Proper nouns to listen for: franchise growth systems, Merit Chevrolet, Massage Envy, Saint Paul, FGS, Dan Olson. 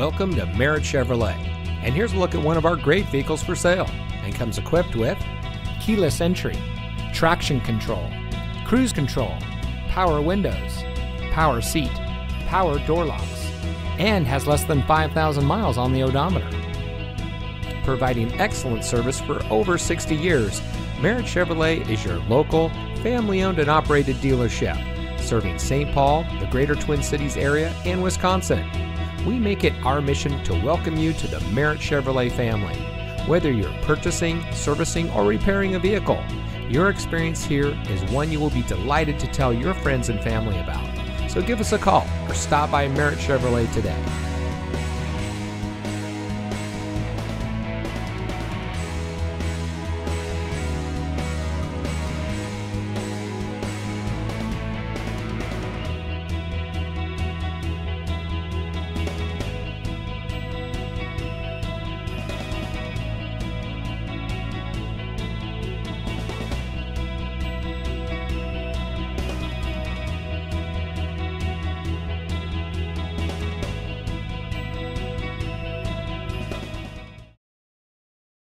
Welcome to Merit Chevrolet, and here's a look at one of our great vehicles for sale, and comes equipped with keyless entry, traction control, cruise control, power windows, power seat, power door locks, and has less than 5,000 miles on the odometer. Providing excellent service for over 60 years, Merit Chevrolet is your local, family-owned and operated dealership, serving St. Paul, the greater Twin Cities area, and Wisconsin. We make it our mission to welcome you to the Merit Chevrolet family. Whether you're purchasing, servicing, or repairing a vehicle, your experience here is one you will be delighted to tell your friends and family about. So give us a call or stop by Merit Chevrolet today.